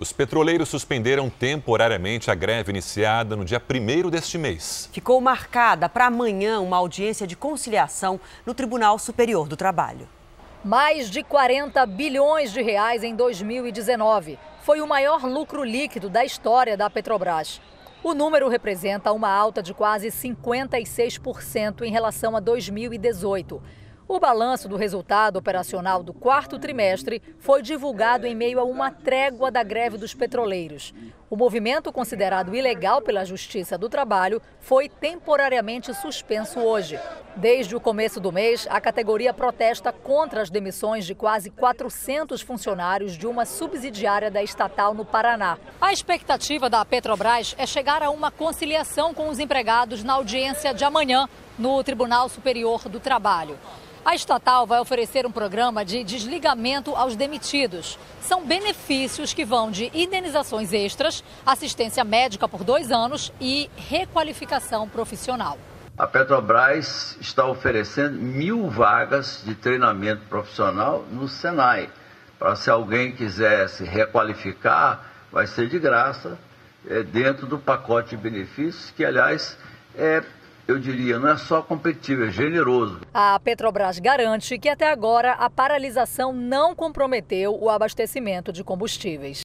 Os petroleiros suspenderam temporariamente a greve iniciada no dia 1º deste mês. Ficou marcada para amanhã uma audiência de conciliação no Tribunal Superior do Trabalho. Mais de 40 bilhões de reais em 2019. Foi o maior lucro líquido da história da Petrobras. O número representa uma alta de quase 56% em relação a 2018. O balanço do resultado operacional do quarto trimestre foi divulgado em meio a uma trégua da greve dos petroleiros. O movimento, considerado ilegal pela Justiça do Trabalho, foi temporariamente suspenso hoje. Desde o começo do mês, a categoria protesta contra as demissões de quase 400 funcionários de uma subsidiária da estatal no Paraná. A expectativa da Petrobras é chegar a uma conciliação com os empregados na audiência de amanhã, no Tribunal Superior do Trabalho. A estatal vai oferecer um programa de desligamento aos demitidos. São benefícios que vão de indenizações extras, assistência médica por 2 anos e requalificação profissional. A Petrobras está oferecendo 1000 vagas de treinamento profissional no Senai. Para se alguém quiser se requalificar, vai ser de graça, dentro do pacote de benefícios, que aliás é... eu diria, não é só competitivo, é generoso. A Petrobras garante que até agora a paralisação não comprometeu o abastecimento de combustíveis.